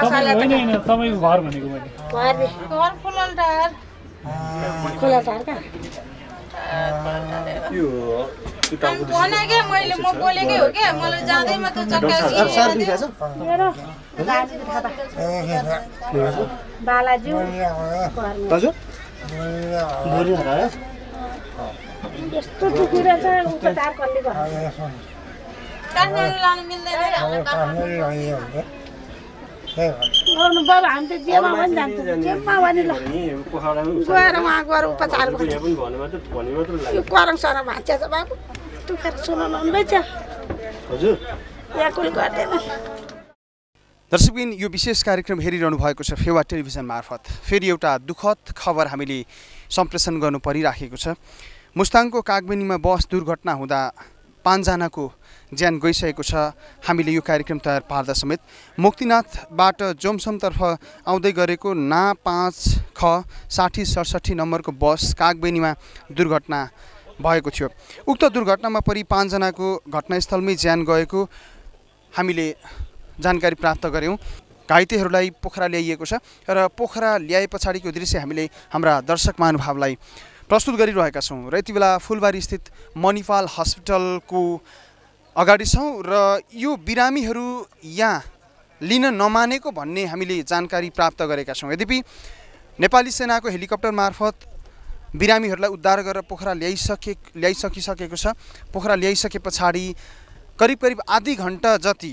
दर्शकबिन यो विशेष कार्यक्रम हेरिरहनु भएको छ फेवा टेलिभिजन मार्फत। फेरि एउटा दुखद खबर हामीले सम्प्रेषण गर्नु परिराखेको छ। मुस्ताङको कागबेनीमा बस दुर्घटना हुँदा 5 जनाको ज्यान गइसकेको छ। हामीले यो कार्यक्रम तयार पार्दा समेत मुक्तिनाथबाट जोमसमतर्फ आउँदै गरेको ना 5 ख 60 67 नम्बरको बस कागबेनीमा दुर्घटना भएको थियो। उक्त दुर्घटनामा परि 5 जनाको घटनास्थलमै ज्यान गएको हामीले जानकारी प्राप्त गऱ्यौँ। घाइतेहरूलाई पोखरा ल्याइएको छ र पोखरा ल्याए पछाडिको दृश्य हामीले हाम्रा दर्शक महानुभावलाई प्रस्तुत गरिरहेका छौँ र यति बेला फुलबारी स्थित मणिपाल हस्पिटलको अगाडि छौँ र यो बिरामीहरू यहाँ लिन नमानेको भन्ने हामीले जानकारी प्राप्त गरेका छौँ। यद्यपि नेपाली सेनाको हेलिकप्टर मार्फत बिरामीहरूलाई उद्धार गरेर पोखरा ल्याइसकिसकेको छ। पोखरा ल्याइसके पछाडि करिब आधी घण्टा जति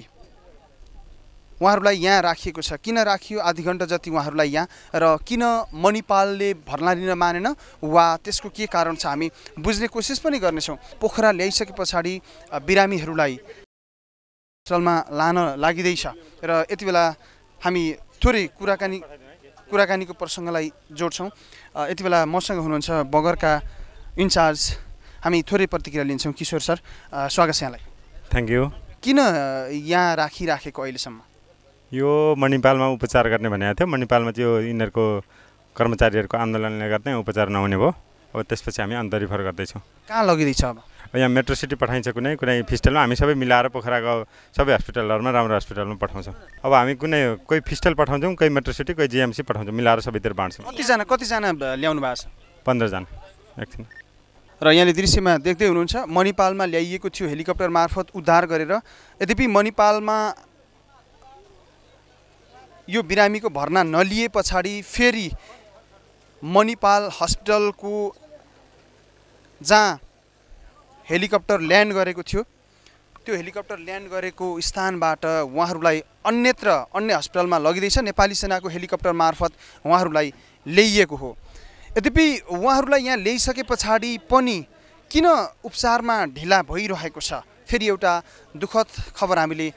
उहाँहरूलाई यहाँ राखिएको छ। किन राखियो आधी घण्टा जति उहाँहरूलाई यहाँ र किन मणिपालले भर्ना लिन मानेन वा त्यसको के कारण छ हामी बुझ्ने कोसिस पनि गर्नेछौँ। पोखरा ल्याइसके पछाडि बिरामीहरूलाई अस्पतालमा लान लागिँदैछ र यति बेला हामी थोरै कुराकानीको प्रसङ्गलाई जोड्छौँ। यति बेला मसँग हुनुहुन्छ बगरका इन्चार्ज, हामी थोरै प्रतिक्रिया लिन्छौँ। किशोर सर, स्वागत छ यहाँलाई। Thank you. किन यहाँ राखिराखेको अहिलेसम्म? यो मणिपालमा उपचार गर्ने भनेको थियो। मणिपालमा त्यो यिनीहरूको कर्मचारीहरूको आन्दोलनले गर्दा उपचार नहुने भयो। अब त्यसपछि हामी अन्त रिफर गर्दैछौँ। कहाँ लगिँदैछ? अब यहाँ मेट्रो सिटी पठाइन्छ कुनै कुनै फिस्टलमा। हामी सबै मिलाएर पोखराको सबै हस्पिटलहरूमा राम्रो हस्पिटलमा पठाउँछौँ। अब हामी कोही फिस्टल पठाउँछौँ, कोही मेट्रो सिटी, कोही जिएमसी पठाउँछौँ, मिलाएर सबैतिर बाँड्छौँ। कतिजना ल्याउनु भएको छ? 15 जना एकछिन। र यहाँले दृश्यमा देख्दै हुनुहुन्छ मणिपालमा ल्याइएको थियो हेलिकप्टर मार्फत उद्धार गरेर। यद्यपि मणिपालमा यो बिरामीको भर्ना नलिए पछाडि फेरि मणिपाल हस्पिटलको जहाँ हेलिकप्टर ल्यान्ड गरेको थियो त्यो हेलिकप्टर ल्यान्ड गरेको स्थानबाट उहाँहरूलाई अन्य हस्पिटलमा लगिँदैछ। नेपाली सेनाको हेलिकप्टर मार्फत उहाँहरूलाई ल्याइएको हो। यद्यपि उहाँहरूलाई यहाँ ल्याइसके पछाडि पनि किन उपचारमा ढिला भइरहेको छ फेरि एउटा दुःखद खबर हामीले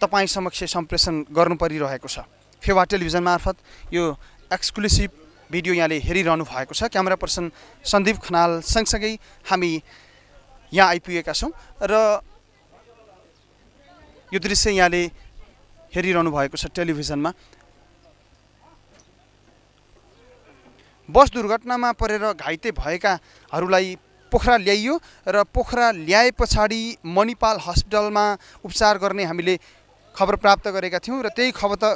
तपाईँ समक्ष सम्प्रेषण गर्नु परिरहेको छ। फेवा टेलिभिजन मार्फत यो एक्सक्लुसिभ भिडियो यहाँले हेरिरहनु भएको छ। क्यामेरा पर्सन सन्दीप खनाल सँगसँगै हामी यहाँ आइपुगेका छौँ र यो दृश्य यहाँले हेरिरहनु भएको छ टेलिभिजनमा। बस दुर्घटनामा परेर घाइते भएकाहरूलाई पोखरा ल्याइयो र पोखरा ल्याए पछाडि मणिपाल हस्पिटलमा उपचार गर्ने हामीले खबर प्राप्त गरेका थियौँ र त्यही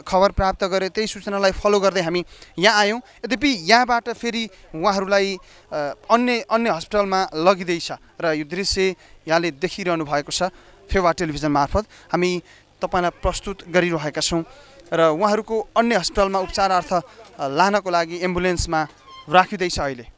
खबर प्राप्त गरे त्यही सूचनालाई फलो गर्दै हामी यहाँ आयौँ। यद्यपि यहाँबाट फेरि उहाँहरूलाई अन्य हस्पिटलमा लगिँदैछ र यो दृश्य यहाँले देखिरहनु भएको छ। फेवा टेलिभिजन मार्फत हामी तपाईँलाई प्रस्तुत गरिरहेका छौँ र उहाँहरूको अन्य हस्पिटलमा उपचारार्थ लानको लागि एम्बुलेन्समा राखिँदैछ अहिले।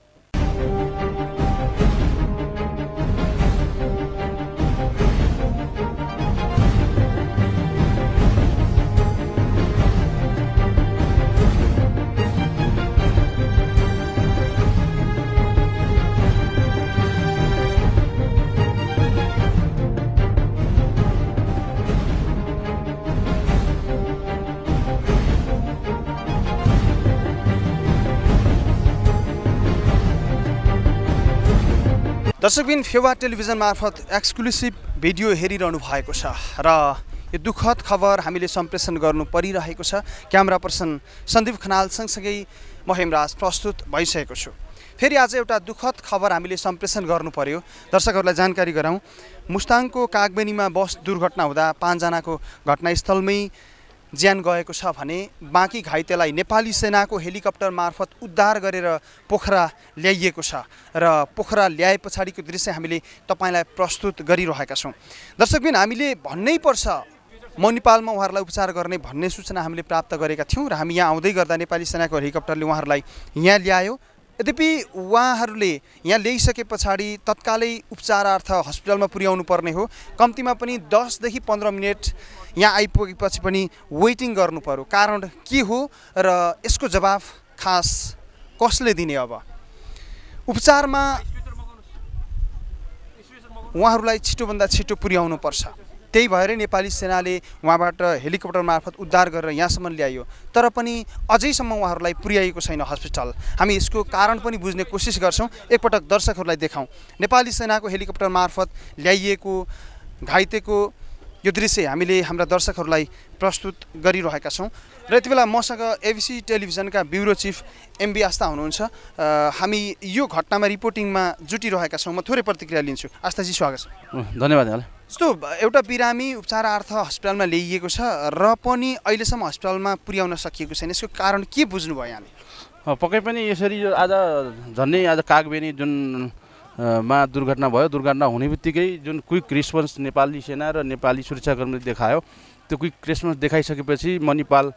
दर्शकबिन फेवा टेलिभिजन मार्फत एक्सक्लुसिभ भिडियो हेरिरहनु भएको छ र यो दुःखद खबर हामीले सम्प्रेषण गर्नु परिरहेको छ। क्यामेरा पर्सन सन्दीप खनाल सँगसँगै म हेमराज प्रस्तुत भइसकेको छु। फेरि आज एउटा दुःखद खबर हामीले सम्प्रेषण गर्नु पर्यो। दर्शकहरूलाई जानकारी गराउँ। मुस्ताङको कागबेनीमा बस दुर्घटना हुँदा 5 जनाको घटनास्थलमै ज्यान गएको छ भने बाँकी घाइतेलाई नेपाली सेनाको हेलिकप्टर मार्फत उद्धार गरेर पोखरा ल्याइएको छ र पोखरा ल्याए पछाडिको दृश्य हामीले तपाईलाई प्रस्तुत गरिरहेका छौं। दर्शकबिन हामीले भन्नै पर्छ म नेपालमा उहाँहरूलाई उपचार गर्ने भन्ने सूचना हामीले प्राप्त गरेका थियौं र हामी यहाँ आउँदै गर्दा नेपाली सेनाको हेलिकप्टरले उहाँहरूलाई यहाँ ल्यायो। यद्यपि उहाँहरूले यहाँ ल्याइसके पछाडि तत्कालै उपचारार्थ हस्पिटलमा पुर्याउनु पर्ने हो। कम्तीमा पनि 10 देखि 15 मिनट यहाँ आइपुगेपछि पनि वेटिङ गर्नु पर्यो। कारण के हो र यसको जवाफ खास कसले दिने? अब उपचारमा उहाँहरूलाई छिटोभन्दा छिटो पुर्याउनु पर्छ। त्यही भएरै नेपाली सेनाले उहाँबाट हेलिकप्टर मार्फत उद्धार गरेर यहाँसम्म ल्यायो, तर पनि अझैसम्म उहाँहरूलाई पुर्याएको छैन हस्पिटल। हामी यसको कारण पनि बुझ्ने कोसिस गर्छौँ, एकपटक दर्शकहरूलाई देखाउँ। नेपाली सेनाको हेलिकप्टर मार्फत ल्याइएको घाइतेको यो दृश्य हामीले हाम्रा दर्शकहरूलाई प्रस्तुत गरिरहेका छौँ र यति बेला मसँग एबिसी टेलिभिजनका ब्युरो चिफ एमबी आस्था हुनुहुन्छ। हामी यो घटनामा रिपोर्टिङमा जुटिरहेका छौँ। म थोरै प्रतिक्रिया लिन्छु। आस्थाजी, स्वागत छ। धन्यवाद। जस्तो एउटा बिरामी उपचारार्थ हस्पिटलमा ल्याइएको छ र पनि अहिलेसम्म हस्पिटलमा पुर्याउन सकिएको छैन, यसको कारण के बुझ्नुभयो हामी? पक्कै पनि यसरी आज झन्डै आज कागबेनी जुन मा दुर्घटना भयो, दुर्घटना हुने बित्तिकै जुन क्विक रिस्पोन्स नेपाली सेना र नेपाली सुरक्षाकर्मीले देखायो, त्यो क्विक रिस्पोन्स देखाइसकेपछि मणिपाल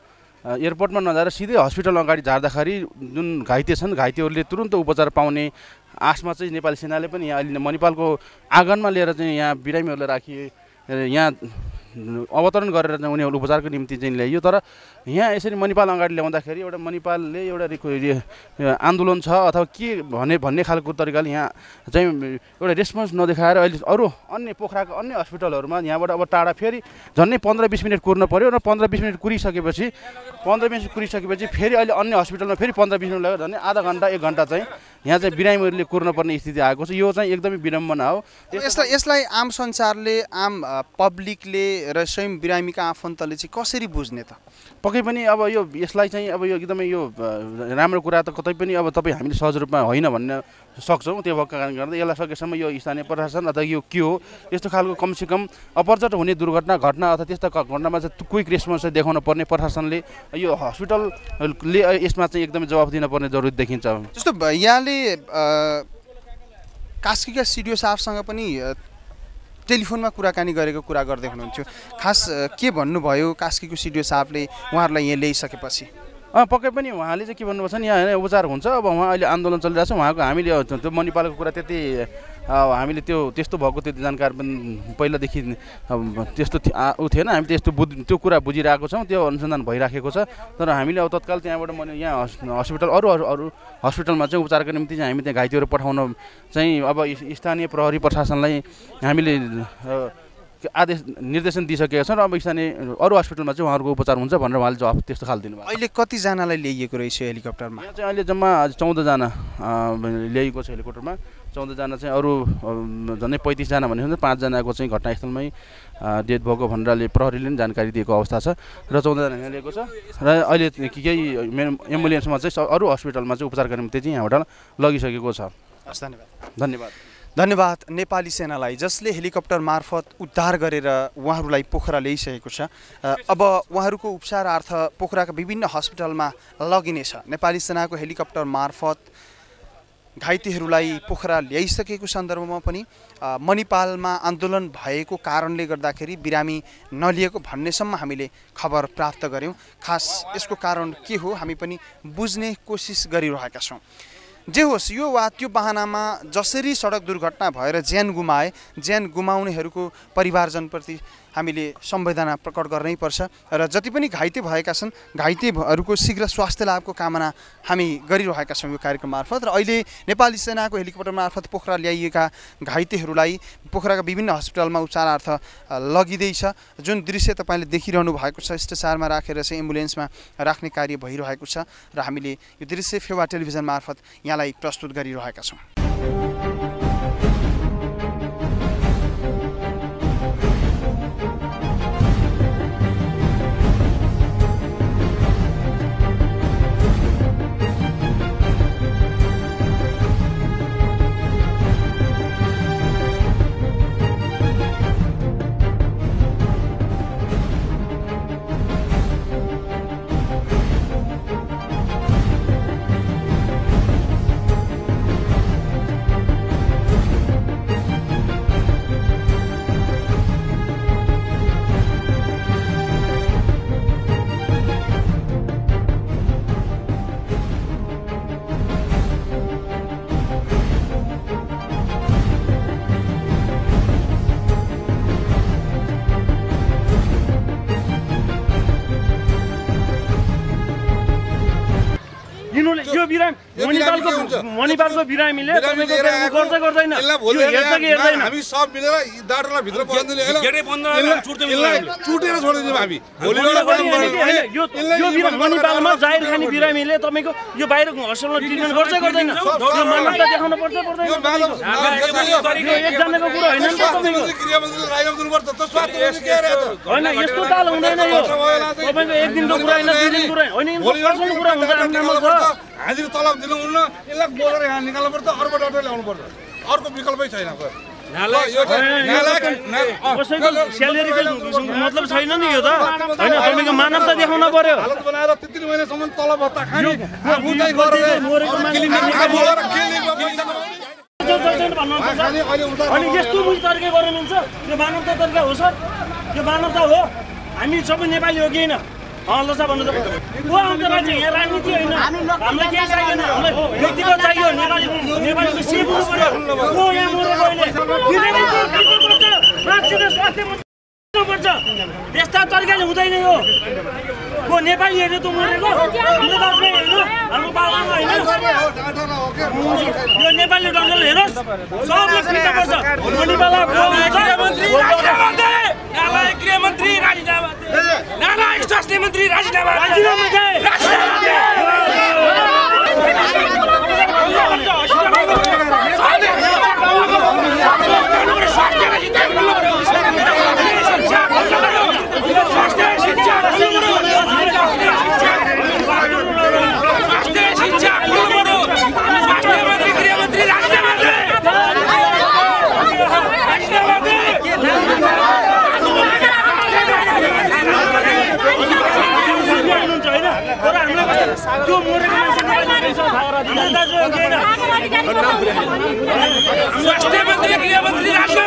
एयरपोर्टमा नजाएर सिधै हस्पिटल अगाडि जाँदाखेरि जुन घाइते छन्, घाइतेहरूले तुरन्त उपचार पाउने आशमा चाहिँ नेपाली सेनाले पनि यहाँ अहिले मणिपालको आँगनमा लिएर चाहिँ यहाँ बिरामीहरूलाई राखिए, यहाँ अवतरण गरेर चाहिँ उनीहरू उपचारको निम्ति चाहिँ ल्याइयो। तर यहाँ यसरी मणिपाल अगाडि ल्याउँदाखेरि एउटा मणिपालले एउटा आन्दोलन छ अथवा के भन्ने खालको तरिकाले यहाँ चाहिँ एउटा रेस्पोन्स नदेखाएर अहिले अरू अन्य पोखराको अन्य हस्पिटलहरूमा यहाँबाट अब टाढा फेरि झन्डै 15-20 मिनट कुर्न पऱ्यो र 15-20 मिनट कुरिसकेपछि 15-20 मिनट कुरिसकेपछि फेरि अहिले अन्य हस्पिटलमा फेरि 15-20 मिनट लाग्यो, झन्डै आधा घन्टा 1 घन्टा चाहिँ यहाँ चाहिँ बिरामीहरूले कुर्नुपर्ने स्थिति आएको छ। यो चाहिँ एकदमै विडम्बना हो। यसलाई आम संसारले, आम पब्लिकले र स्वयं बिरामीका आफन्तले चाहिँ कसरी बुझ्ने त? पक्कै पनि अब यो यसलाई चाहिँ अब यो एकदमै यो राम्रो कुरा त कतै पनि अब तपाईँ हामीले सहज रूपमा होइन भन्न सक्छौँ। त्यो भएको कारणले गर्दा यसलाई सकेसम्म यो स्थानीय प्रशासन अथवा यो के हो यस्तो खालको कमसेकम अपरचट हुने घटना अथवा त्यस्ता घटनामा चाहिँ क्विक रेस्पोन्स देखाउन पर्ने प्रशासनले, यो हस्पिटलले यसमा चाहिँ एकदमै जवाफ दिनुपर्ने जरुरत देखिन्छ। जस्तो यहाँले कास्कीका सिडिओ साहबसँग पनि टेलिफोनमा कुराकानी गरेको कुरा गर्दै हुनुहुन्थ्यो। खास के भन्नुभयो कास्कीको सिडिओ साहबले उहाँहरूलाई यहाँ ल्याइसकेपछि? पक्कै पनि उहाँले चाहिँ के भन्नुभएको छ नि, यहाँ उपचार हुन्छ। अब उहाँ अहिले आन्दोलन चलिरहेको छ, उहाँको हामीले त्यो मणिपालको कुरा त्यति हामीले त्यो त्यस्तो भएको त्यति जानकार पनि पहिलादेखि त्यस्तो थिएन। हामी त्यस्तो त्यो कुरा बुझिरहेको छौँ, त्यो अनुसन्धान भइराखेको छ। तर हामीले अब तत्काल त्यहाँबाट यहाँ हस्पिटल अरू अरू हस्पिटलमा चाहिँ उपचारको निम्ति चाहिँ हामी त्यहाँ घाइतेहरू पठाउन चाहिँ अब स्थानीय प्रहरी प्रशासनलाई हामीले आदेश निर्देशन दिइसकेका छौँ र अब स्थानीय अरू हस्पिटलमा चाहिँ उहाँहरूको उपचार हुन्छ भनेर उहाँले जवाफ त्यस्तो खाल दिनुभयो। अहिले कतिजनालाई ल्याइएको रहेछ हेलिकप्टरमा? यहाँ चाहिँ अहिले जम्मा 14 जना ल्याइएको छ हेलिकप्टरमा। 14 जना चाहिँ अरू झन्डै 35 जना भनेको 5 जनाको चाहिँ घटनास्थलमै डेथ भएको भनेर प्रहरीले पनि जानकारी दिएको अवस्था छ र 14 जना यहाँ लिएको छ र अहिले केही एम्बुलेन्समा चाहिँ अरू हस्पिटलमा चाहिँ उपचारको निम्ति चाहिँ यहाँबाट लगिसकेको छ। हस्, धन्यवाद। धन्यवाद। धन्यवाद नेपाली सेनालाई, जसले हेलिकप्टर मार्फत उद्धार गरेर उहाँहरूलाई पोखरा ल्याइसकेको छ। अब उहाँहरूको उपचारार्थ पोखराका विभिन्न हस्पिटलमा लगिनेछ। नेपाली सेनाको हेलिकप्टर मार्फत घाइतेहरूलाई पोखरा ल्याइसकेको सन्दर्भमा पनि मणिपालमा आन्दोलन भएको कारणले गर्दाखेरि बिरामी नलिएको भन्नेसम्म हामीले खबर प्राप्त गऱ्यौँ। खास यसको कारण के हो हामी पनि बुझ्ने कोसिस गरिरहेका छौँ। जे होस्, यो वा त्यो बहानामा जसरी सडक दुर्घटना भएर ज्यान गुमाउनेहरूको परिवारजनप्रति हामीले सम्वेदना प्रकट गर्नैपर्छ र जति पनि घाइते भएका छन् घाइतेहरूको शीघ्र स्वास्थ्य लाभको कामना हामी गरिरहेका छौँ यो कार्यक्रम मार्फत। र अहिले नेपाली सेनाको हेलिकप्टर मार्फत पोखरा ल्याइएका घाइतेहरूलाई पोखराका विभिन्न हस्पिटलमा उपचारार्थ लगिँदैछ। जुन दृश्य तपाईँले देखिरहनु भएको छ, स्ट्रेचरमा राखेर चाहिँ एम्बुलेन्समा राख्ने कार्य भइरहेको छ र हामीले यो दृश्य फेवा टेलिभिजन मार्फत यहाँलाई प्रस्तुत गरिरहेका छौँ। हाजिर तलब दिनुहुन्न यसलाई बोलेर यहाँ निकाल्नु पर्छ अर्को डाक्टर ल्याउनु पर्छ अर्को विकल्पै छैन मतलब छैन नि यो त हैन तपाईको मानवता देखाउन पर्यो हालत बनाएर 3 महिनासम्म तलब भत्ता खाने आफूलाई गरेर मोरेको मान्छेले आफूहरु केले भन्नु पर्छ अनि यस्तो बुझ तर्कै गर्नुहुन्छ यो मानवता तर्कै हो सर यो मानवता हो हामी सबै नेपाली हो किन हाल त भन्नु त को आउँछ मान्छे यहाँ राजनीति हैन हामीलाई के चाहिएन व्यक्तिगत चाहियो नेपाली नेपालीको सेवा हुनु पर्यो को यहाँ मरेको हैन राष्ट्रिय स्वास्थ्य मन्त्री पर्छ यस्ता तरिकाले हुँदैन यो को नेपालीहरुले त मरेको हाम्रो बाबुले हैन हाम्रो बाबुले हैन यो नेपाली डङ्गल हेरोस् सबले फिर्ता पर्छ मणिपाला मन्त्री नालाय गृह मन्त्री राजीनामा नालाय स्वास्थ्य मन्त्री राजीनामा जो मोरे स्वास्थ्य मन्त्री गृह मन्त्री राष्ट्र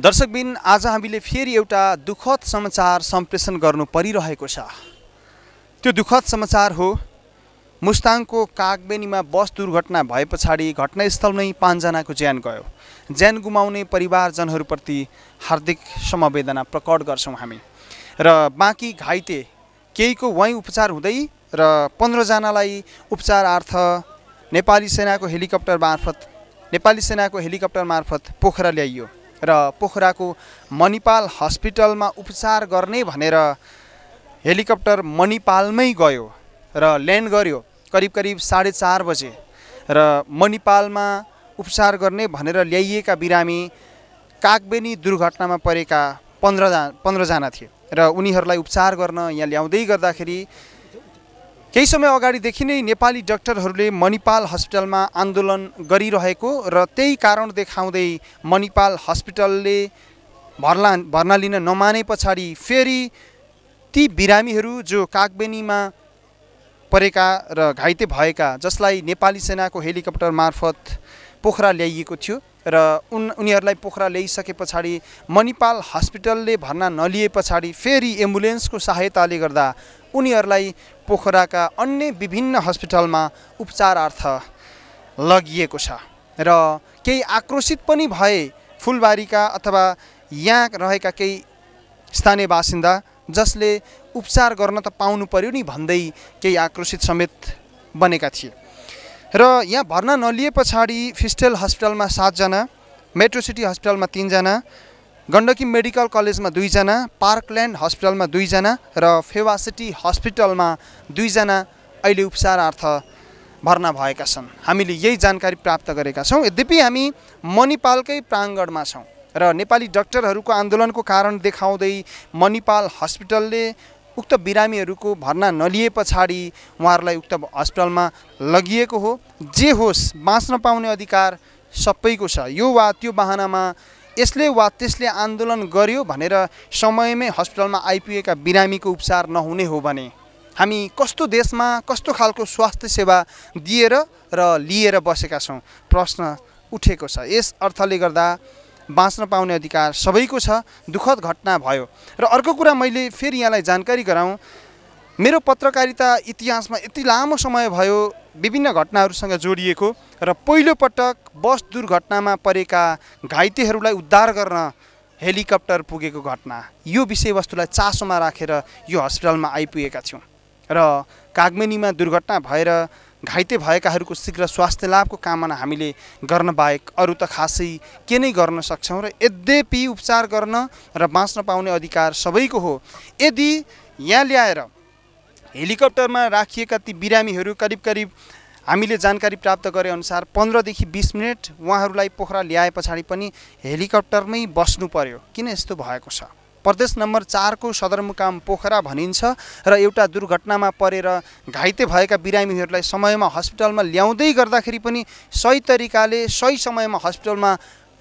दर्शकबिन आज हामीले फेरि एउटा दुखद समाचार सम्प्रेषण गर्नु परिरहेको छ। त्यो दुखद समाचार हो मुस्ताङको कागबेनीमा बस दुर्घटना भए पछाडि घटनास्थल नै 5 जनाको ज्यान गयो। ज्यान गुमाउने परिवारजनहरूप्रति हार्दिक समवेदना प्रकट गर्छौँ हामी र बाँकी घाइते केहीको वहीँ उपचार हुँदै र 15 जनालाई उपचारार्थ नेपाली सेनाको हेलिकप्टर मार्फत पोखरा ल्याइयो र पोखराको मणिपाल हस्पिटलमा उपचार गर्ने भनेर हेलिकप्टर मणिपालमै गयो र ल्यान्ड गर्यो करिब 4:30 बजे र मणिपालमा उपचार गर्ने भनेर ल्याइएका बिरामी कागबेनी दुर्घटनामा परेका 15 जना थिए र उनीहरूलाई उपचार गर्न यहाँ ल्याउँदै गर्दाखेरि केही समय अगाडिदेखि नै नेपाली डाक्टरहरूले मणिपाल हस्पिटलमा आन्दोलन गरिरहेको र त्यही कारण देखाउँदै मणिपाल हस्पिटलले भर्ना लिन नमाने पछाडि फेरि ती बिरामीहरू जो कागबेनीमा परेका र घाइते भएका जसलाई नेपाली सेनाको हेलिकप्टर मार्फत पोखरा ल्याइएको थियो र उनीहरूलाई पोखरा ल्याइसके पछाडि मणिपाल हस्पिटलले भर्ना नलिए पछाडि फेरि एम्बुलेन्सको सहायताले गर्दा उनीहरूलाई पोखराका अन्य विभिन्न हस्पिटलमा उपचारार्थ लगिएको छ र केही आक्रोशित पनि भए फुलबारीका अथवा यहाँ रहेका केही स्थानीय बासिन्दा जसले उपचार गर्न त पाउनु पर्यो नि भन्दै केही आक्रोशित समेत बनेका थिए र यहाँ भर्ना नलिए पछाडि फिस्टेल हस्पिटलमा 7 जना, मेट्रो सिटी हस्पिटलमा 3 जना, गण्डकी मेडिकल कलेजमा 2 जना, पार्कल्यान्ड हस्पिटलमा 2 जना र फेवा सिटी हस्पिटलमा 2 जना अहिले उपचारार्थ भर्ना भएका छन्। हामीले यही जानकारी प्राप्त गरेका छौँ। यद्यपि हामी मणिपालकै प्राङ्गणमा छौँ र नेपाली डाक्टरहरूको आन्दोलनको कारण देखाउँदै मणिपाल हस्पिटलले उक्त बिरामीहरूको भर्ना नलिए पछाडि उहाँहरूलाई उक्त हस्पिटलमा लगिएको हो। जे होस्, बाँच्न पाउने अधिकार सबैको छ। यो वा त्यो बहानामा यसले वा त्यसले आन्दोलन गर्यो भनेर समयमै हस्पिटलमा आइपुगेका बिरामीको उपचार नहुने हो भने हामी कस्तो देशमा कस्तो खालको स्वास्थ्य सेवा दिएर र लिएर बसेका छौँ, प्रश्न उठेको छ। यस अर्थले गर्दा बाँच्न पाउने अधिकार सबैको छ। दुःखद घटना भयो र अर्को कुरा मैले फेरि यहाँलाई जानकारी गराउँ। मेरो पत्रकारिता इतिहासमा यति लामो समय भयो विभिन्न घटनाहरूसँग जोडिएको र पहिलोपटक बस दुर्घटनामा परेका घाइतेहरूलाई उद्धार गर्न हेलिकप्टर पुगेको घटना, यो विषयवस्तुलाई चासोमा राखेर यो हस्पिटलमा आइपुगेका थियौँ र कागबेनीमा दुर्घटना भएर घाइते भएकाहरूको शीघ्र स्वास्थ्य लाभको कामना हामीले गर्न बाहेक अरू त खासै के नै गर्न सक्छौँ। र यद्यपि उपचार गर्न र बाँच्न पाउने अधिकार सबैको हो, यदि यहाँ ल्याएर हेलिकप्टरमा राखिएका ती बिरामीहरू करिब हामीले जानकारी प्राप्त गरे अनुसार 15 देखि 20 मिनट उहाँहरूलाई पोखरा ल्याए पछाडि पनि हेलिकप्टरमै बस्नु पर्यो। किन यस्तो भएको छ? प्रदेश नम्बर 4 को सदरमुकाम पोखरा भनिन्छ र एउटा दुर्घटनामा परेर घाइते भएका बिरामीहरूलाई समयमा हस्पिटलमा ल्याउँदै गर्दाखेरि पनि सही तरिकाले सही समयमा हस्पिटलमा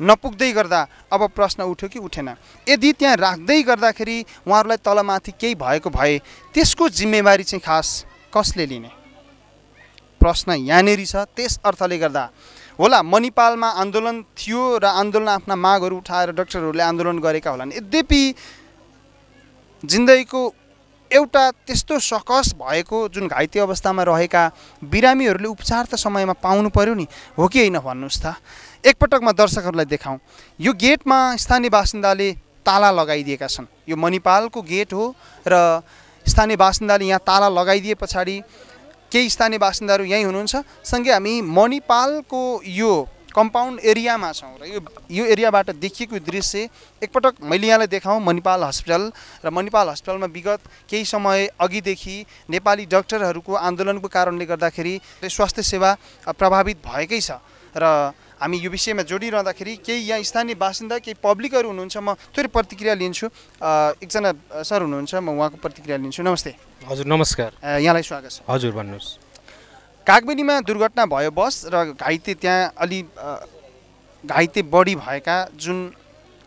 नपुग्दै गर्दा अब प्रश्न उठ्यो कि उठेन? यदि त्यहाँ राख्दै गर्दाखेरि उहाँहरूलाई तलमाथि केही भएको भए त्यसको जिम्मेवारी चाहिँ खास कसले लिने प्रश्न यहाँनेरि छ। त्यस अर्थले गर्दा होला मणिपालमा आन्दोलन थियो र आन्दोलन आफ्ना मागहरू उठाएर डाक्टरहरूले आन्दोलन गरेका होलान्। यद्यपि जिन्दगीको एउटा त्यस्तो सकस भएको जुन घाइते अवस्थामा रहेका बिरामीहरूले उपचार त समयमा पाउनु पर्यो नि, हो कि होइन भन्नुहोस् त? एकपटक म दर्शकहरूलाई देखाउँ। यो गेटमा स्थानीय बासिन्दाले ताला लगाइदिएका छन्। यो मणिपालको गेट हो र स्थानीय बासिन्दाले यहाँ ताला लगाइदिए पछाडि केही स्थानीय बासिन्दाहरू यहीँ हुनुहुन्छ। सँगै हामी मणिपालको यो कम्पाउन्ड एरियामा छौँ र यो एरियाबाट देखिएको दृश्य एकपटक मैले यहाँलाई देखाउँ। मणिपाल हस्पिटल र मणिपाल हस्पिटलमा विगत केही समय अघिदेखि नेपाली डाक्टरहरूको आन्दोलनको कारणले गर्दाखेरि स्वास्थ्य सेवा प्रभावित भएकै छ र हामी यो विषयमा जोडिरहँदाखेरि केही यहाँ स्थानीय बासिन्दा केही पब्लिकहरू हुनुहुन्छ। म थोरै प्रतिक्रिया लिन्छु। एकजना सर हुनुहुन्छ, म उहाँको प्रतिक्रिया लिन्छु। नमस्ते। हजुर नमस्कार, यहाँलाई स्वागत छ। हजुर भन्नुहोस्। कागबेनीमा दुर्घटना भयो बस र घाइते त्यहाँ अलि घाइते बढी भएका जुन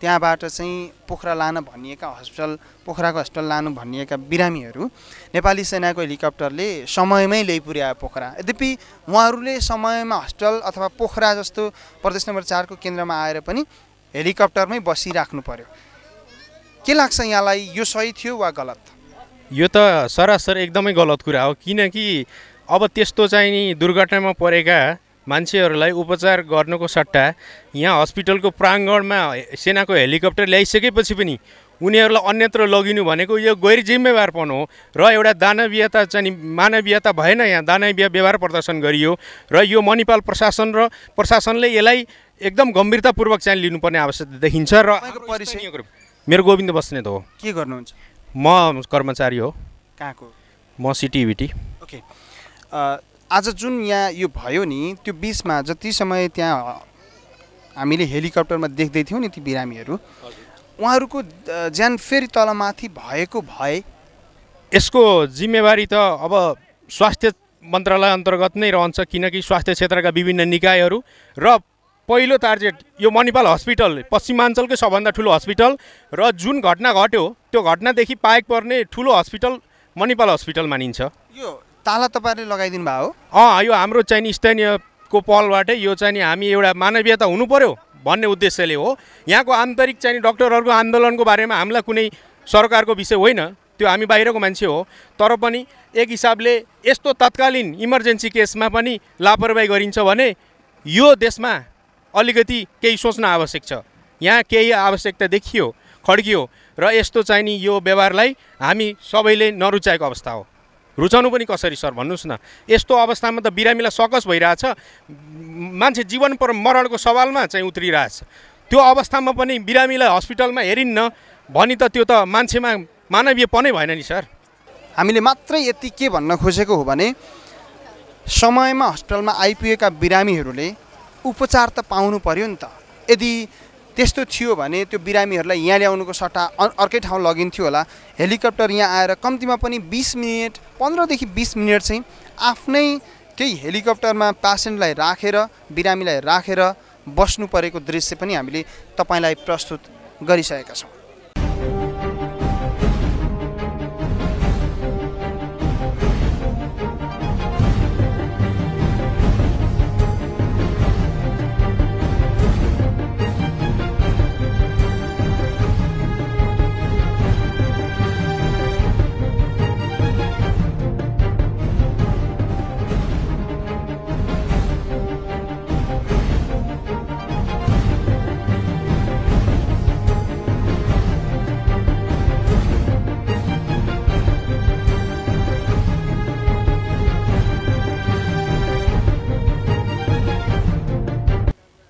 त्यहाँबाट चाहिँ पोखरा लान भनिएका पोखराको हस्पिटल लानु भनिएका बिरामीहरू नेपाली सेनाको हेलिकप्टरले समयमै ल्याइपुर्यायो पोखरा। यद्यपि उहाँहरूले समयमा हस्पिटल अथवा पोखरा जस्तो प्रदेश नम्बर 4 को केन्द्रमा आएर पनि हेलिकप्टरमै बसिराख्नु पर्यो। के लाग्छ यहाँलाई, यो सही थियो वा गलत? यो त सरासर एकदमै गलत कुरा हो, किनकि अब त्यस्तो चाहिँ नि दुर्घटनामा परेका मान्छेहरूलाई उपचार गर्नुको सट्टा यहाँ हस्पिटलको प्राङ्गणमा सेनाको हेलिकप्टर ल्याइसकेपछि पनि उनीहरूलाई अन्यत्र लगिनु भनेको यो गैर जिम्मेवारपन हो र एउटा दानवीयता चाहिँ मानवीयता भएन। यहाँ दानवीय व्यवहार प्रदर्शन गरियो र यो मणिपाल प्रशासनले यसलाई एकदम गम्भीरतापूर्वक चाहिँ लिनुपर्ने आवश्यकता देखिन्छ। र मेरो गोविन्द बस्नेत हो। के गर्नुहुन्छ? म कर्मचारी हो। कहाँको? म सिटिभिटी। ओके, आज जुन यहाँ यो भयो नि त्यो बीचमा जति समय त्यहाँ हामीले हेलिकप्टरमा देख्दै थियौं नि ती बिरामीहरू उहाँहरूको जान फेरि तलमाथि भएको भए यसको जिम्मेवारी त अब स्वास्थ्य मन्त्रालय अन्तर्गत नै रहन्छ किनकि स्वास्थ्य क्षेत्रका विभिन्न निकायहरू र पहिलो टार्गेट यो मणिपाल हस्पिटल पश्चिमाञ्चलकै सबभन्दा ठूलो हस्पिटल र जुन घटना घट्यो त्यो घटनादेखि पाएक पर्ने ठूलो हस्पिटल मणिपाल हस्पिटल मानिन्छ। यो ताला तपाईले लगाइदिनु भयो हो? अँ, यो हाम्रो चाहिँ स्थानीयको पहलबाटै यो चाहिँ हामी एउटा मानवीयता हुनु पर्यो भन्ने उद्देश्यले हो। यहाँको आन्तरिक चाहिँ डाक्टरहरूको आन्दोलनको बारेमा हामीलाई कुनै सरकारको विषय होइन, त्यो हामी बाहिरको मान्छे हो। तर पनि एक हिसाबले यस्तो तत्कालीन इमर्जेन्सी केसमा पनि लापरवाही गरिन्छ भने यो देशमा अलिकति केही सोच्न आवश्यक छ। यहाँ केही आवश्यकता देखियो, खड्कियो र यस्तो चाहिँ नि यो व्यवहारलाई हामी सबैले नरुचाएको अवस्था हो। रुचाउनु पनि कसरी सर भन्नुस् न? यस्तो अवस्थामा त बिरामीलाई सकस भइरहेछ, मान्छे जीवन पर मरणको सवालमा चाहिँ उत्रिरहेछ। त्यो अवस्थामा पनि बिरामीलाई हस्पिटलमा हेरिन्न भनी त त्यो त मान्छेमा मानवीयपनै भएन नि सर। हामीले मात्रै यति के भन्न खोजेको हो भने समयमा हस्पिटलमा आइपुगेका बिरामीहरूले उपचार त पाउनु पर्यो नि त। यदि त्यस्तो थियो भने त्यो बिरामीहरूलाई यहाँ ल्याउनुको सट्टा अर्कै ठाउँ लगिन्थ्यो होला। हेलिकप्टर यहाँ आएर कम्तीमा पनि 20 मिनट 15 देखि 20 मिनट चाहिँ आफ्नै केही हेलिकप्टरमा पेसेन्टलाई राखेर बिरामीलाई राखेर बस्नु परेको दृश्य पनि हामीले तपाईँलाई प्रस्तुत गरिसकेका छौँ।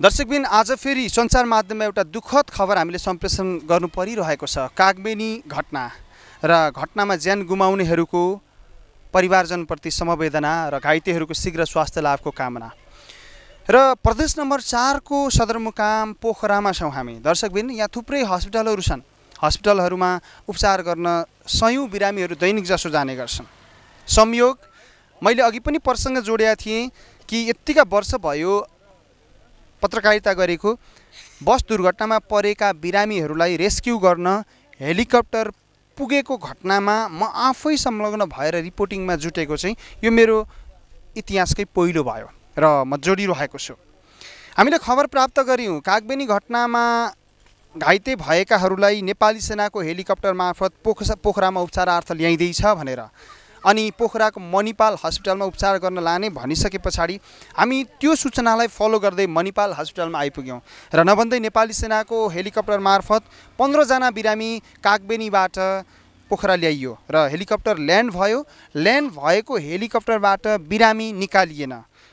दर्शकबिन, आज फेरि सञ्चार माध्यममा एउटा दुःखद खबर हामीले सम्प्रेषण गर्नु परिरहेको छ। कागबेनी घटना र घटनामा ज्यान गुमाउनेहरूको परिवारजनप्रति समवेदना र घाइतेहरूको शीघ्र स्वास्थ्य लाभको कामना। र प्रदेश नम्बर 4 को सदरमुकाम पोखरामा छौँ हामी। दर्शकबिन, यहाँ थुप्रै हस्पिटलहरू छन्। हस्पिटलहरूमा उपचार गर्न सयौं बिरामीहरू दैनिक जसो जाने गर्छन्। संयोग मैले अघि पनि प्रसङ्ग जोडेका थिएँ कि यतिका वर्ष भयो पत्रकारिता गरेको, बस दुर्घटनामा परेका बिरामीहरूलाई रेस्क्यू गर्न हेलिकप्टर पुगेको घटनामा म आफै संलग्न भएर रिपोर्टिङमा जुटेको चाहिँ यो मेरो इतिहासकै पहिलो भयो र म जोडिरहेको छु। हामीले खबर प्राप्त गऱ्यौँ कागबेनी घटनामा घाइते भएकाहरूलाई नेपाली सेनाको हेलिकप्टर मार्फत पोखरामा उपचारार्थ ल्याइँदैछ भनेर, अनि पोखराको मणिपाल हस्पिटलमा उपचार गर्न लाने भनिसके पछाडि हामी त्यो सूचनालाई फलो गर्दै मणिपाल हस्पिटलमा आइपुग्यौँ र नभन्दै नेपाली सेनाको हेलिकप्टर मार्फत 15 जना बिरामी कागबेनीबाट पोखरा ल्याइयो र हेलिकप्टर ल्यान्ड भयो। ल्यान्ड भएको हेलिकप्टरबाट बिरामी निकालिएन,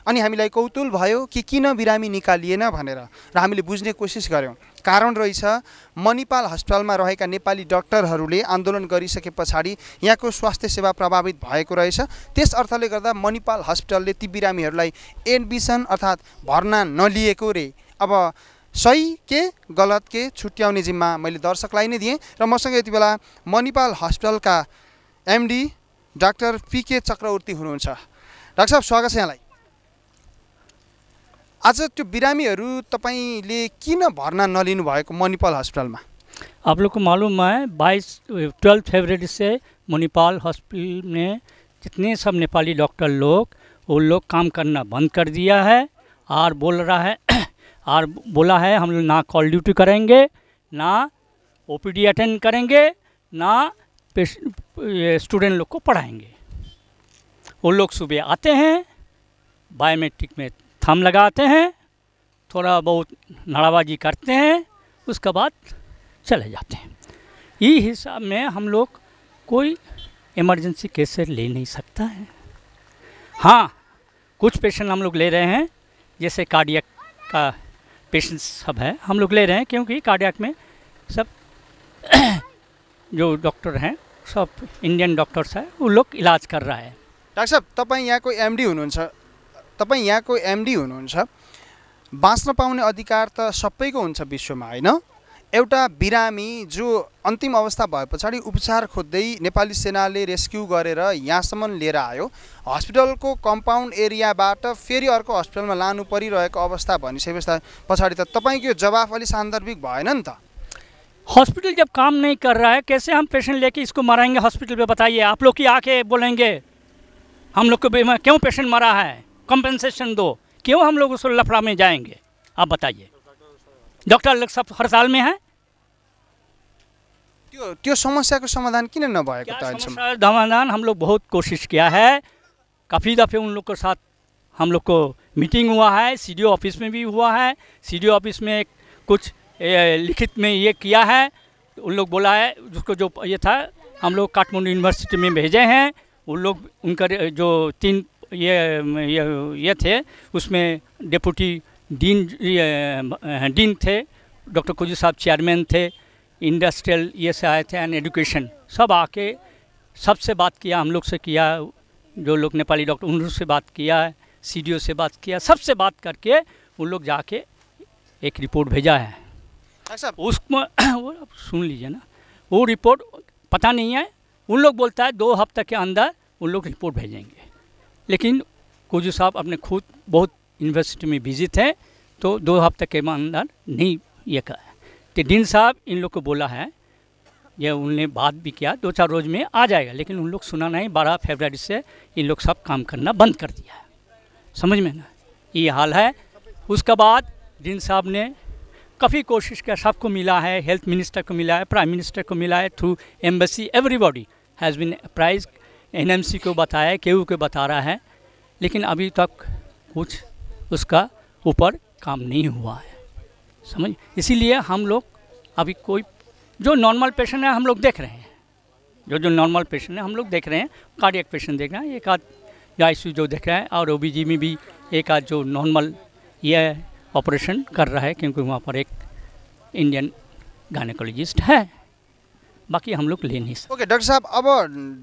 अनि हामीलाई कौतूहल भयो कि किन बिरामी निकालिएन भनेर, र हामीले बुझ्ने कोसिस गऱ्यौँ। कारण रहेछ मणिपाल हस्पिटलमा रहेका नेपाली डाक्टरहरूले आन्दोलन गरिसके पछाडि यहाँको स्वास्थ्य सेवा प्रभावित भएको रहेछ। त्यस अर्थले गर्दा मणिपाल हस्पिटलले ती बिरामीहरूलाई एडमिसन अर्थात् भर्ना नलिएको रे। अब सही के गलत के छुट्याउने जिम्मा मैले दर्शकलाई नै दिएँ र मसँग यति बेला मणिपाल हस्पिटलका एमडी डाक्टर पीके चक्रवर्ती हुनुहुन्छ। डाक्टर साहब, स्वागत छ यहाँलाई। आज त्यो बिरामीहरू तपाईले किन भर्ना नलिनु भएको मणिपाल हॉस्पिटल में? आप लोग को मालूम है 12 फरवरी से मणिपाल हॉस्पिटल में जितने सब नेपाली डॉक्टर लोग वो लोग काम करना बंद कर दिया है और बोला है हम लोग ना कॉल ड्यूटी करेंगे, ना ओपीडी अटेंड करेंगे, ना स्टूडेंट लोग को पढ़ाएंगे। वो लोग सुबह आते हैं, बायोमेट्रिक में थाम लगाते हैं, थोड़ा बहुत नाराबाजी करते हैं, उसके बाद चले जाते हैं। ये हिसाब में हम लोग कोई इमरजेंसी केसेस ले नहीं सकता है। हाँ, कुछ पेशेंट हम लोग ले रहे हैं, जैसे कार्डियक का पेशेंट सब है हम लोग ले रहे हैं, क्योंकि कार्डियक में सब जो डॉक्टर हैं सब इंडियन डॉक्टर्स हैं, वो लोग इलाज कर रहा है। डॉक्टर साहब, तपाईं यहाँ को एमडी हुनुहुन्छ, तपाईं यहाँको एमडी हुनुहुन्छ, बाँच्न पाउने अधिकार त सबैको हुन्छ विश्वमा, हैन? एउटा बिरामी जो अन्तिम अवस्था भए पछाडि उपचार खोज्दै नेपाली सेनाले रेस्क्यू गरेर यहाँसम्म लिएर आयो, हस्पिटलको कम्पाउन्ड एरियाबाट फेरि अर्को हस्पिटलमा लानु परिरहेको अवस्था भनिसकेपछि पछाडि त तपाईको जवाफ अलि सान्दर्भिक भएन नि त। हॉस्पिटल जब काम नहीं कर रहा है, कैसे हम पेशेंट लेके इसको मराएंगे हॉस्पिटल पे? बताइए, आप लोग की आके बोलेंगे हम लोग को बीमार, क्यों पेशेंट मरा है, कंपनसेशन दो, क्यों हम लोग उस लफड़ा में जाएंगे? आप बताइए, डॉक्टर लोग सब हड़ताल में है। त्यो समस्या को समाधान किन नभएको त अहिलेसम्म? समाधान हम लोग बहुत कोशिश किया है, काफ़ी दफ़े उन लोग के साथ हम लोग को मीटिंग हुआ है, सीडीओ ऑफिस में भी हुआ है, सीडीओ ऑफिस में कुछ लिखित में ये किया है, उन लोग बोला है, जिसको जो ये था हम लोग काठमांडू यूनिवर्सिटी में भेजे हैं, उन लोग उनका जो तीन ये थे उसमें डेपुटी डीन थे, डॉक्टर कोजी साहब चेयरमैन थे, इंडस्ट्रियल ये से आए थे एंड एजुकेशन, सब आके सबसे बात किया, हम लोग से किया, जो लोग नेपाली डॉक्टर उन लोग से बात किया, सीडीओ से बात किया, सबसे बात करके उन लोग जाके एक रिपोर्ट भेजा है। उसमें वो सुन लीजिए ना, वो रिपोर्ट पता नहीं है, उन लोग बोलता है 2 हफ्ते के अंदर उन लोग रिपोर्ट भेजेंगे, लेकिन कोजू साहब अपने खुद बहुत यूनिवर्सिटी में बिजी थे तो 2 हफ्ते के अंदर नहीं ये कहा। तो डीन साहब इन लोग को बोला है, ये उनने बात भी किया, 2-4 रोज में आ जाएगा, लेकिन उन लोग सुना नहीं। 12 फरवरी से इन लोग सब काम करना बंद कर दिया है, समझ में ना, ये हाल है। उसके बाद डीन साहब ने काफ़ी कोशिश किया, सबको मिला है, हेल्थ मिनिस्टर को मिला है, प्राइम मिनिस्टर को मिला है, through embassy everybody has been apprise, NMC को बताया, केयू को बता रहा है, लेकिन अभी तक कुछ उसका ऊपर काम नहीं हुआ है, समझ। इसीलिए हम लोग अभी कोई जो नॉर्मल पेशेंट है हम लोग देख रहे हैं, जो नॉर्मल पेशेंट है हम लोग देख रहे हैं, कार्डियक पेशेंट देख रहे हैं, एक आध आईसीयू जो देख रहे हैं, और ओबीजी में भी एक आध जो नॉर्मल ये ऑपरेशन कर रहा है, क्योंकि वहाँ पर एक इंडियन गायनेकोलॉजिस्ट है, बाकी हम लोग ले नहीं सकते। ओके डॉक्टर साहब, अब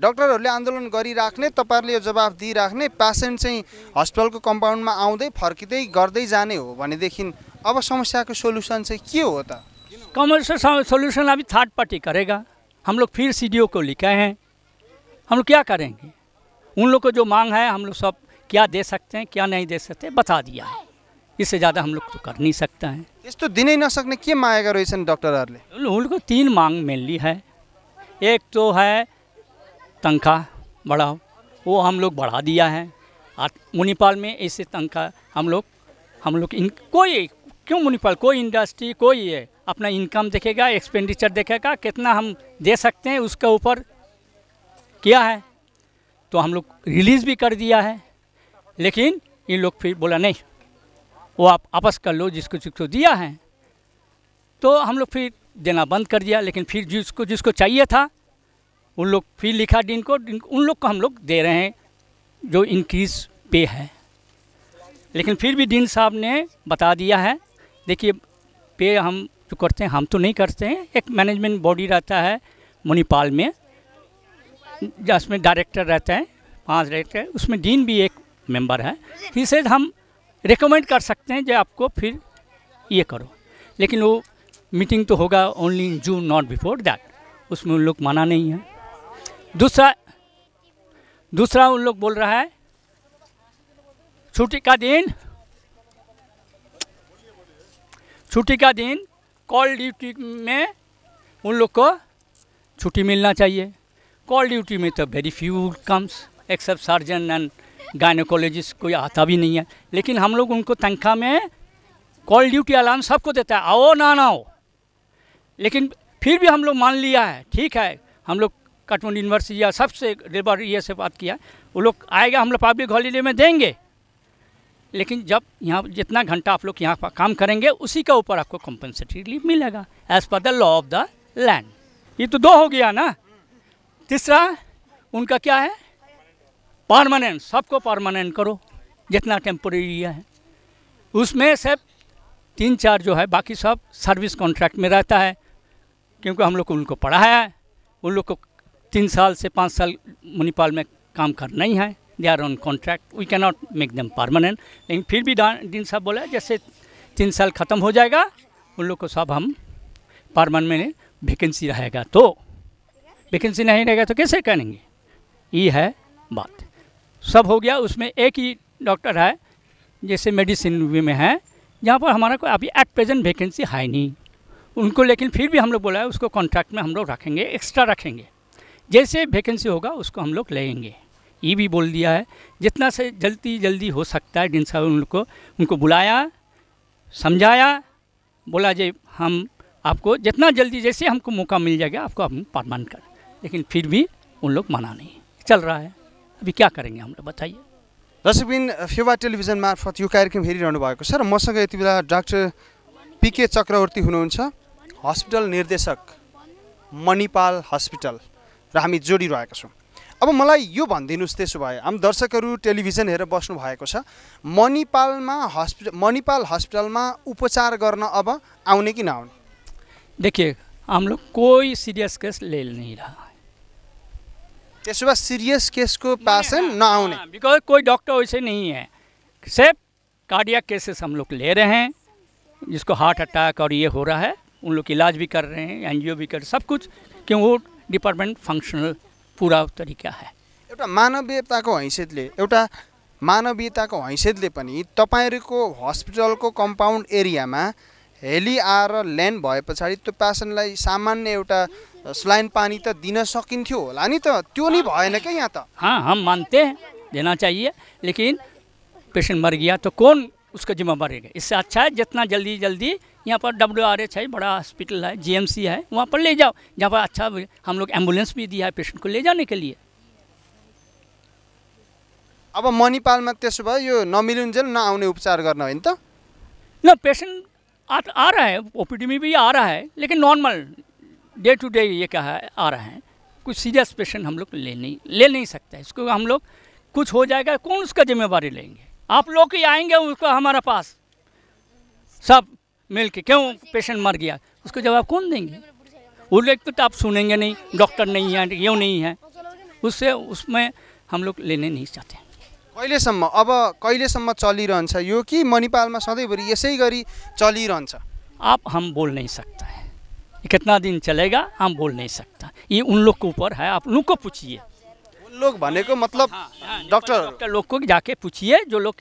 डॉक्टर आंदोलन गरिराख्ने, तपाईहरुले जवाफ दिइराख्ने, पेशेंट चाहिँ हस्पिटल को कंपाउंड में आउँदै फर्किदै गर्दै जाने हो भनेदेखि अब समस्या को सोल्यूसन चाहिँ के हो त? कमर्शियल सोल्यूशन अभी थर्ड पार्टी करेगा। हम लोग फिर सीडीओ को लिखा है, हम लोग क्या करेंगे? उन लोग को जो मांग है हम लोग सब क्या दे सकते हैं क्या नहीं दे सकते बता दिया है, इससे ज़्यादा हम लोग तो कर नहीं सकता है। इस तो दिन ही न सकने के मांगेगा रोहित डॉक्टरहरुले? उनको 3 मांग मेनली है। एक तो है तनख्वाह बढ़ाओ, वो हम लोग बढ़ा दिया है। मणिपाल में ऐसे तनख्वाह हम लोग कोई क्यों मणिपाल कोई इंडस्ट्री कोई है अपना इनकम देखेगा, एक्सपेंडिचर देखेगा, कितना हम दे सकते हैं उसके ऊपर किया है, तो हम लोग रिलीज़ भी कर दिया है। लेकिन इन लोग फिर बोला नहीं, वो आप आपस कर लो जिसको जिसको दिया है, तो हम लोग फिर देना बंद कर दिया। लेकिन फिर जिसको जिसको चाहिए था उन लोग फिर लिखा उन लोग को हम लोग दे रहे हैं जो इंक्रीज पे है। लेकिन फिर भी डीन साहब ने बता दिया है, देखिए पे हम जो करते हैं हम तो नहीं करते हैं, एक मैनेजमेंट बॉडी रहता है मणिपाल में, जिसमें डायरेक्टर रहते हैं, 5 डायरेक्टर, उसमें डीन भी एक मेंबर है। ही सेड हम रिकमेंड कर सकते हैं जो आपको फिर ये करो, लेकिन वो मीटिंग तो होगा only in June, not before that, उसमें उन लोग माना नहीं है। दूसरा उन लोग बोल रहा है छुट्टी का दिन कॉल ड्यूटी में उन लोग को छुट्टी मिलना चाहिए। कॉल ड्यूटी में तो very few comes except surgeon and gynaecologist, कोई आता भी नहीं है। लेकिन हम लोग उनको तनख्वाह में कॉल ड्यूटी अलार्म सबको देता है, आओ ना हो। लेकिन फिर भी हम लोग मान लिया है, ठीक है। हम लोग काठमांडू यूनिवर्सिटी या सबसे लेबर ये से बात किया, वो लोग आएगा, हम लोग पब्लिक हॉलीडे में देंगे, लेकिन जब यहाँ जितना घंटा आप लोग यहाँ काम करेंगे उसी के ऊपर आपको कॉम्पनसेटरी मिलेगा as per the law of the land. ये तो 2 हो गया ना। तीसरा उनका क्या है, परमानेंट, सबको परमानेंट करो, जितना टेम्पोरेरी है उसमें से 3-4 जो है, बाकी सब सर्विस कॉन्ट्रैक्ट में रहता है, क्योंकि हम लोग को उनको पढ़ाया है। उन लोग को 3 साल से 5 साल मणिपाल में काम करना ही है, they are on contract, we can not make them permanent. लेकिन फिर भी डीन साहब बोला जैसे 3 साल ख़त्म हो जाएगा, उन लोग को सब हम परमानेंट में वैकेंसी रहेगा। तो वैकेंसी नहीं रहेगा तो कैसे करेंगे, ये है बात। सब हो गया, उसमें एक ही डॉक्टर है जैसे मेडिसिन में है, यहाँ पर हमारा कोई अभी एट प्रेजेंट वैकेंसी है नहीं उनको, लेकिन फिर भी हम लोग बोला है उसको कॉन्ट्रैक्ट में हम लोग रखेंगे, एक्स्ट्रा रखेंगे, जैसे वैकेंसी होगा उसको हम लोग लेंगे। ये भी बोल दिया है जितना से जल्दी जल्दी हो सकता है। जिन साहब उनको बुलाया, समझाया, बोला जी हम आपको जितना जल्दी जैसे हमको मौका मिल जाएगा आपको हम परमानेंट कर, लेकिन फिर भी उन लोग मना नहीं, चल रहा है। अभी क्या करेंगे हम लोग बताइए। दर्शकबिन, फेवा टेलिभिजन मार्फत यो कार्यक्रम हेरिरहनु भएको छ र मसँग यति बेला डाक्टर पीके चक्रवर्ती हुनुहुन्छ, हस्पिटल निर्देशक मणिपाल हस्पिटल, र हामी जोडिरहेका छौँ। अब मलाई यो भनिदिनुस् त्यसो भए, हामी दर्शकहरू टेलिभिजन हेरेर बस्नु भएको छ, मणिपाल हस्पिटलमा उपचार गर्न अब आउने कि नआउने? देखिए हम लोग कोई सीरियस केस ले नहीं रहा है, त्यसो भए सीरियस केस को पेशेंट नआउने, बिकॉज कोई डॉक्टर वैसे नहीं है, सिर्फ कार्डियक केसेस हम लोग ले रहे हैं, जिसको हार्ट अटैक और ये हो रहा है उन लोग इलाज भी कर रहे हैं, एनजीओ भी कर सब कुछ, क्यों वो डिपार्टमेंट फंक्शनल पूरा तरीका है। एउटा मानवीयताको हैसियतले पनि तपाईहरुको हस्पिटलको कम्पाउन्ड एरियामा हेली आएर ल्यान्ड भएपछि त्यो पेशेन्टलाई सामान्य एउटा स्लाइन पानी तो दिन सकिन्थ्यो होला नि, त त्यो नि भएन के यहाँ त। हाँ हम मानते हैं देना चाहिए, लेकिन पेशेंट मर गया तो कौन उसका जिम्मेदार रहेगा। इससे अच्छा है जितना जल्दी जल्दी यहाँ पर WRH है, बड़ा हॉस्पिटल है, GMC है, वहाँ पर ले जाओ, जहाँ पर अच्छा हम लोग एम्बुलेंस भी दिया है पेशेंट को ले जाने के लिए। अब मणिपाल में त्यसो भए यो नमिलुन्जेल नआउने उपचार गर्न हैन त न, पेशेंट आ रहा है, ओपीडी में भी आ रहा है, लेकिन नॉर्मल डे टू डे ये क्या है आ रहा है, कुछ सीरियस पेशेंट हम लोग ले नहीं सकते। इसको हम लोग कुछ हो जाएगा कौन उसका जिम्मेवारी लेंगे, आप लोग ही आएंगे उसको हमारा पास सब मिल के, क्यों पेशेंट मर गया उसको जवाब कौन देंगे वो लोग, तो आप सुनेंगे नहीं, डॉक्टर नहीं है, ये नहीं है, उससे उसमें हम लोग लेने नहीं चाहते। कहिलेसम्म अब कहिलेसम्म चलिरहन्छ यो कि मणिपालमा सधैँभरि यसै गरी चलिरहन्छ? आप हम बोल नहीं सकता है कितना दिन चलेगा, हम बोल नहीं सकता, ये उन लोग के ऊपर है, आप लोग को पूछिए। उन लोग भनेको मतलब डॉक्टर लोग को जाके पूछिए, जो लोग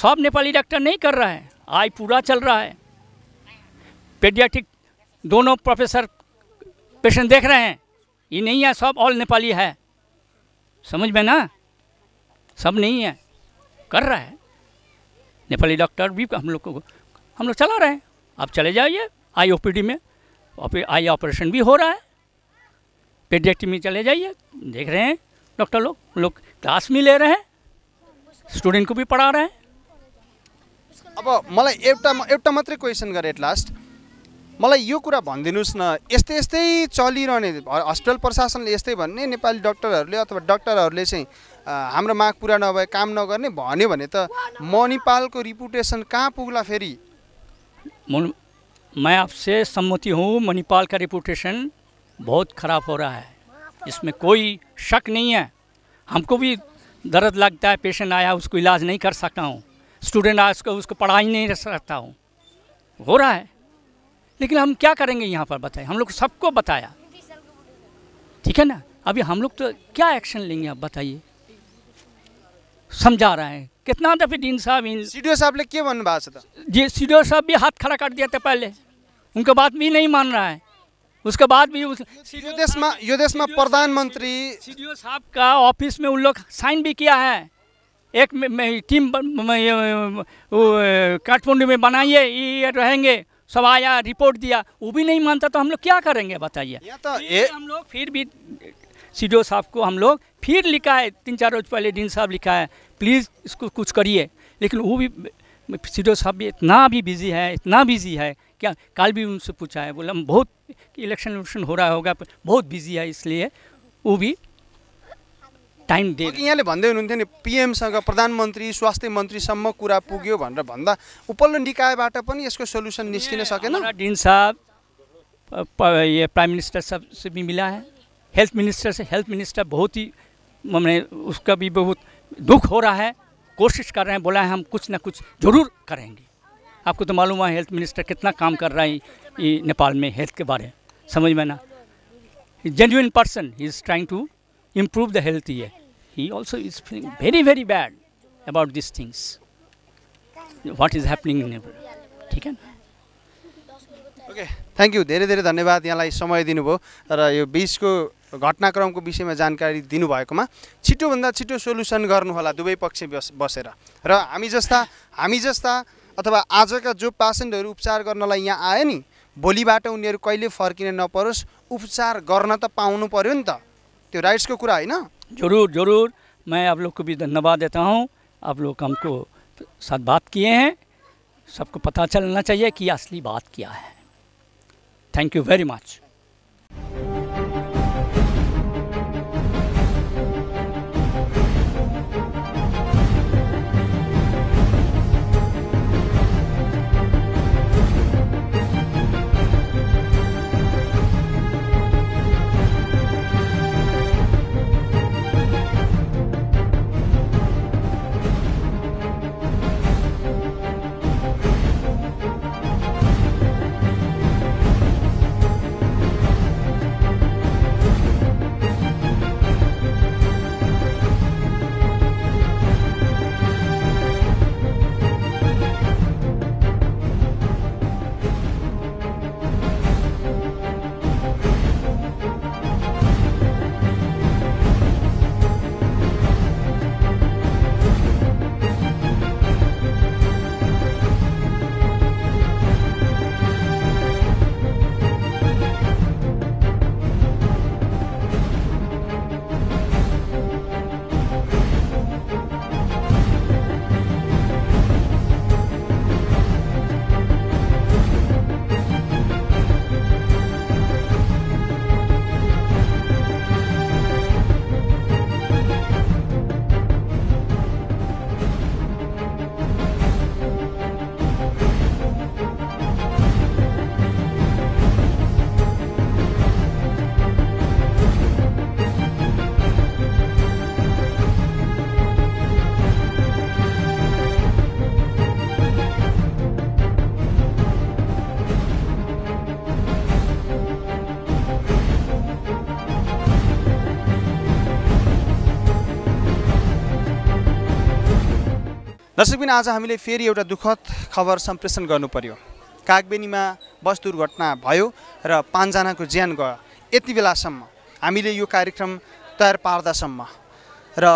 सब नेपाली डॉक्टर नहीं कर रहा है, आई पूरा चल रहा है, पेडियाट्रिक दोनों प्रोफेसर पेशेंट देख रहे हैं, ये नहीं है सब ऑल नेपाली है, समझ में ना, सब नहीं है, कर रहा है नेपाली डॉक्टर भी हम लोग चला रहे हैं। आप चले जाइए आई ओपीडी में, आई ऑपरेशन भी हो रहा है, पेडियाट्री में चले जाइए, देख रहे हैं डॉक्टर लोग क्लास में ले रहे हैं, स्टूडेंट को भी पढ़ा रहे हैं। अब मलाई एउटा मात्रै क्वेसन गरे एट लास्ट, मलाई यो कुरा भनिदिनुस् न, यस्तै यस्तै चलिरहने हस्पिटल प्रशासनले यस्तै भन्ने, नेपाली डाक्टरहरूले अथवा डाक्टरहरूले चाहिँ हाम्रो माग पूरा नभए काम नगर्ने भन्यो भने त मणिपालको रिपुटेसन कहाँ पुग्ला फेरि? मैं आपसे सहमति हूँ, मणिपाल का रिपुटेशन बहुत ख़राब हो रहा है, इसमें कोई शक नहीं है। हमको भी दर्द लगता है, पेशेंट आया उसको इलाज नहीं कर सकता हूँ, स्टूडेंट आज का उसको पढ़ा ही नहीं सकता हूँ, हो रहा है, लेकिन हम क्या करेंगे यहाँ पर बताएं, हम लोग सबको बताया, ठीक है ना, अभी हम लोग तो क्या एक्शन लेंगे आप बताइए। समझा रहे हैं कितना दफे डीन साहब सीडीओ साहब ने क्या बनवा सकता जी, सीडीओ साहब भी हाथ खड़ा कर दिया था पहले, उनका बात भी नहीं मान रहा है, उसके बाद भी यो देश में प्रधानमंत्री सीडीओ साहब का ऑफिस में उन लोग साइन भी किया है, एक टीम काठमांडू में बनाइए, ये रहेंगे, सब आया रिपोर्ट दिया, वो भी नहीं मानता तो हम लोग क्या करेंगे बताइए। हम लोग फिर भी सीडीओ साहब को हम लोग फिर लिखा है, 3-4 रोज पहले डीन साहब लिखा है प्लीज़ इसको कुछ करिए, लेकिन वो भी सीडीओ साहब भी इतना बिजी है क्या, कल भी उनसे पूछा है, बोला बहुत इलेक्शन हो रहा होगा, बहुत बिजी है, इसलिए वो भी टाइम दे। यहाँले भन्दै हुनुहुन्थ्यो नि पीएमसँग प्रधानमन्त्री स्वास्थ्य मन्त्रीसम्म कुरा पुग्यो भनेर भन्दा उपल्लो निकायबाट पनि यसको सोल्युसन निस्किन सकेन। डीन साहब प्राइम मिनिस्टर साहब से भी मिला है, हेल्थ मिनिस्टर बहुत ही मैंने उसका भी बहुत दुख हो रहा है, कोशिश कर रहे हैं, बोला है हम कुछ ना कुछ जरूर करेंगे, आपको तो मालूम है हेल्थ मिनिस्टर कितना काम कर रहा है नेपाल में हेल्थ के बारे में, समझ में ना। Genuine person he is trying to improve the health year, he also is feeling very very bad about this things what is happening in, ठीक है ना। ओके, थैंक यू, धेरै धेरै धन्यवाद यहाँलाई समय दिनुभयो र यो बीचको घटनाक्रमको विषयमा जानकारी दिनुभएकोमा। छिटोभन्दा छिटो सोल्युसन गर्नुहोला दुवै पक्ष बसेर, र हामी जस्ता अथवा आजका जो पेसेन्टहरू उपचार गर्नलाई यहाँ आए नि, भोलिबाट उनीहरू कहिले फर्किन नपरोस्, उपचार गर्न त पाउनु पर्यो नि त, त्यो राइट्सको कुरा हैन। जरूर जरूर, मैं आप लोग को भी धन्यवाद देता हूँ, आप लोग हमको साथ बात किए हैं, सबको पता चलना चाहिए कि असली बात क्या है। Thank you very much. दर्शकबिन, आज हामीले फेरि एउटा दुःखद खबर सम्प्रेषण गर्नुपर्यो। कागबेनीमा बस दुर्घटना भयो र 5 जनाको ज्यान गयो। यति बेलासम्म हामीले यो कार्यक्रम तयार पार्दासम्म र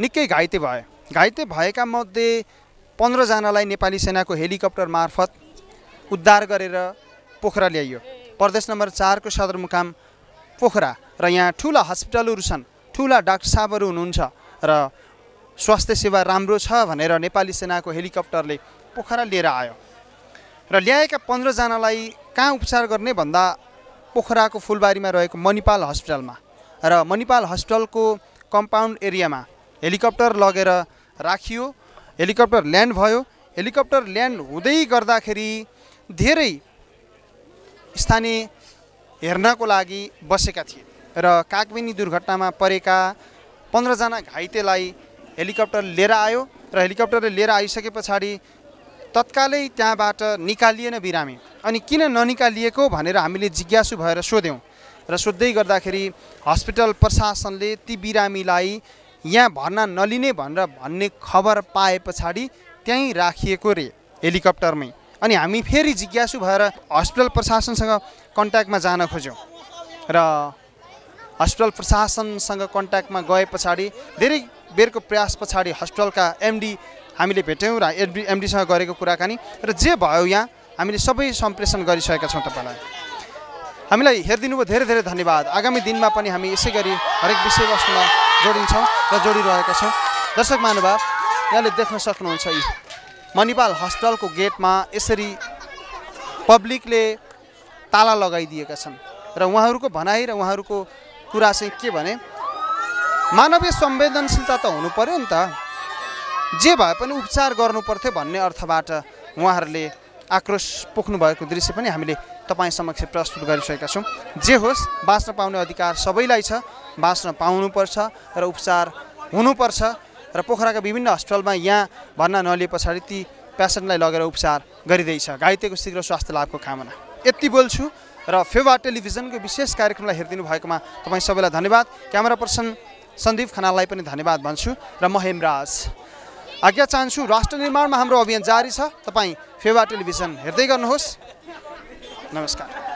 निकै घाइते भयो। घाइते भएका मध्ये 15 जनालाई नेपाली सेनाको हेलिकप्टर मार्फत उद्धार गरेर पोखरा ल्याइयो। प्रदेश नम्बर 4 को सदरमुकाम पोखरा र यहाँ ठुला हस्पिटलहरू छन्, ठुला डाक्टर साहबहरू हुनुहुन्छ र स्वास्थ्य सेवा राम्रो छ भनेर नेपाली सेनाको हेलिकप्टरले पोखरा लिएर आयो र ल्याएका 15 जनालाई कहाँ उपचार गर्ने भन्दा पोखराको फुलबारीमा रहेको मणिपाल हस्पिटलमा र मणिपाल हस्पिटलको कम्पाउन्ड एरियामा हेलिकप्टर लगेर राखियो। हेलिकप्टर ल्यान्ड भयो। हेलिकप्टर ल्यान्ड हुँदै गर्दाखेरि धेरै स्थानीय हेर्नको लागि बसेका थिए र कागबेनी दुर्घटनामा परेका 15 जना घाइतेलाई हेलिकप्टर लिएर आयो र हेलिकप्टरले लिएर आइसके पछाडि तत्कालै त्यहाँबाट निकालिएन बिरामी। अनि किन ननिकालिएको भनेर हामीले जिज्ञासु भएर सोध्यौँ र सोध्दै गर्दाखेरि हस्पिटल प्रशासनले ती बिरामीलाई यहाँ भर्ना नलिने भनेर भन्ने खबर पाए पछाडि त्यहीँ राखिएको रे हेलिकप्टरमै। अनि हामी फेरि जिज्ञासु भएर हस्पिटल प्रशासनसँग कन्ट्याक्टमा जान खोज्यौँ र हस्पिटल प्रशासनसँग कन्ट्याक्टमा गए पछाडि धेरै बेरको प्रयास पछाडि हस्पिटलका एमडी हामीले भेट्यौँ र एमडीसँग गरेको कुराकानी र जे भयो यहाँ हामीले सबै सम्प्रेषण गरिसकेका छौँ। तपाईँलाई हामीलाई हेरिदिनुभयो, धेरै धेरै धन्यवाद। आगामी दिनमा पनि हामी यसै गरी हरेक विषयवस्तुमा जोडिन्छौँ र जोडिरहेका छौँ। दर्शक महानुभाव, यहाँले देख्न सक्नुहुन्छ यी मणिपाल हस्पिटलको गेटमा यसरी पब्लिकले ताला लगाइदिएका छन् र उहाँहरूको भनाइ र उहाँहरूको कुरा चाहिँ के भने, मानवीय संवेदनशीलता त हुनु पर्यो नि त, जे भए पनि उपचार गर्नुपर्थ्यो भन्ने अर्थबाट उहाँहरूले आक्रोश पोख्नु भएको दृश्य पनि हामीले तपाईँ समक्ष प्रस्तुत गरिसकेका छौँ। जे होस्, बाँच्न पाउने अधिकार सबैलाई छ, बाँच्न पाउनुपर्छ र उपचार हुनुपर्छ र पोखराका विभिन्न हस्पिटलमा यहाँ भर्ना नलिए पछाडि ती पेसेन्टलाई लगेर उपचार गरिदैछ। घाइतेको शीघ्र स्वास्थ्य लाभको कामना यति बोल्छु र फेवा टेलिभिजनको विशेष कार्यक्रमलाई हेरिदिनु भएकोमा तपाईं सबैलाई धन्यवाद। क्यामेरा पर्सन सन्दीप खनाललाई पनि धन्यवाद भन्छु र म हेमराज आज्ञा चाहन्छु। राष्ट्र निर्माणमा हाम्रो अभियान जारी छ। तपाईँ फेवा टेलिभिजन हेर्दै गर्नुहोस्। नमस्कार।